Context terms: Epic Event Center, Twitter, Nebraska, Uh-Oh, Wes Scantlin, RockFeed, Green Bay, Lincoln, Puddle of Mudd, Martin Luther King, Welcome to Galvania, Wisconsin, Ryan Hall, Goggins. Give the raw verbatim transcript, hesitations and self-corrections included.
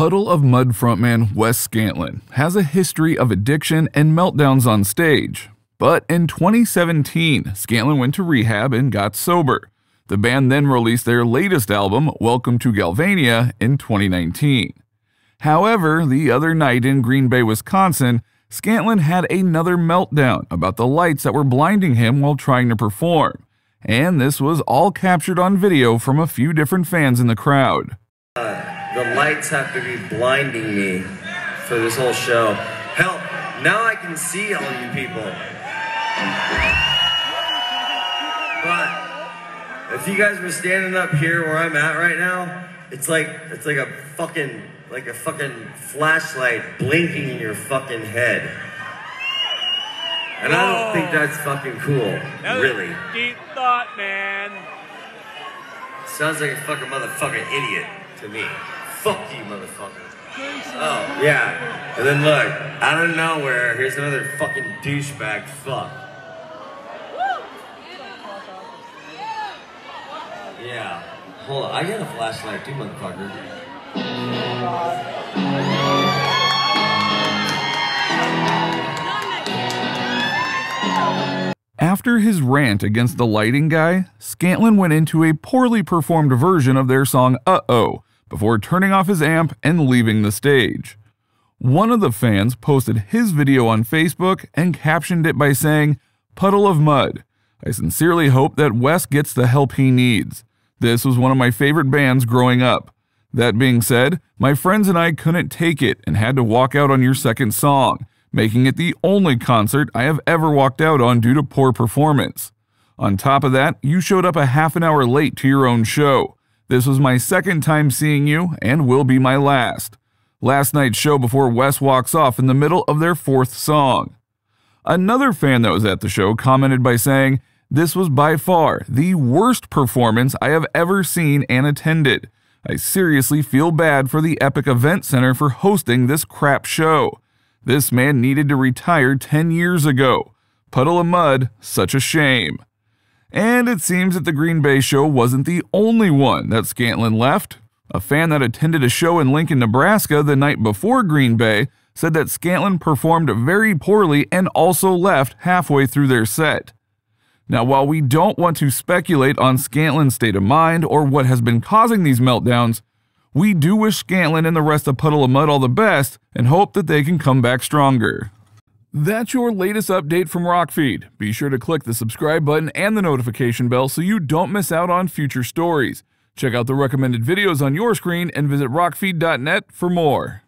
Puddle of Mudd frontman Wes Scantlin has a history of addiction and meltdowns on stage. But in twenty seventeen, Scantlin went to rehab and got sober. The band then released their latest album, Welcome to Galvania, in twenty nineteen. However, the other night in Green Bay, Wisconsin, Scantlin had another meltdown about the lights that were blinding him while trying to perform. And this was all captured on video from a few different fans in the crowd. Uh. The lights have to be blinding me for this whole show. Help! Now I can see all you people. But if you guys were standing up here where I'm at right now, it's like it's like a fucking like a fucking flashlight blinking in your fucking head. And I don't think that's fucking cool. That was really a deep thought, man. Sounds like a fucking motherfucking idiot to me. Fuck you, motherfucker. Oh, yeah. And then look, out of nowhere, here's another fucking douchebag fuck. Yeah. Hold on, I got a flashlight too, motherfucker. After his rant against the lighting guy, Scantlin went into a poorly performed version of their song Uh-Oh, before turning off his amp and leaving the stage. One of the fans posted his video on Facebook and captioned it by saying, "Puddle of Mudd. I sincerely hope that Wes gets the help he needs. This was one of my favorite bands growing up. That being said, my friends and I couldn't take it and had to walk out on your second song, making it the only concert I have ever walked out on due to poor performance. On top of that, you showed up a half an hour late to your own show. This was my second time seeing you and will be my last. Last night's show before Wes walks off in the middle of their fourth song." Another fan that was at the show commented by saying, "This was by far the worst performance I have ever seen and attended. I seriously feel bad for the Epic Event Center for hosting this crap show. This man needed to retire ten years ago. Puddle of Mudd, such a shame." And it seems that the Green Bay show wasn't the only one that Scantlin left. A fan that attended a show in Lincoln, Nebraska the night before Green Bay said that Scantlin performed very poorly and also left halfway through their set. Now, while we don't want to speculate on Scantlin's state of mind or what has been causing these meltdowns, we do wish Scantlin and the rest of Puddle of Mudd all the best and hope that they can come back stronger. That's your latest update from RockFeed. Be sure to click the subscribe button and the notification bell so you don't miss out on future stories. Check out the recommended videos on your screen and visit rock feed dot net for more.